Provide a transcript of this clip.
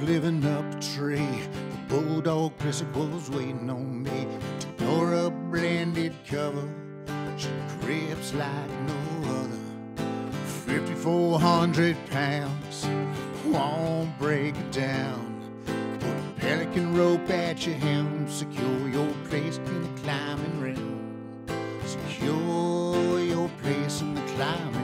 living up a tree. The Bulldog Crescent Bull was waiting on me. Took Nora blended cover. She grips like no other. 5,400 pounds won't break it down. Put a pelican rope at your helm. Secure your place in the climbing realm. Secure your place in the climbing realm.